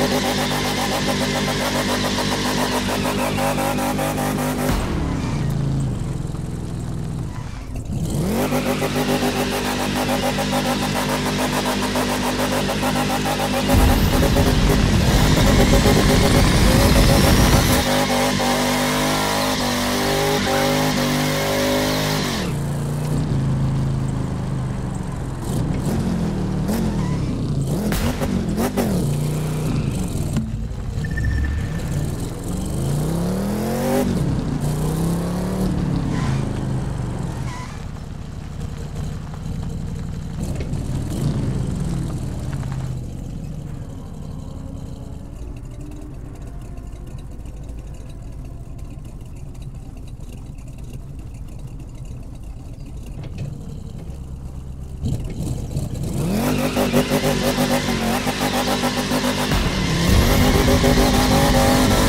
No,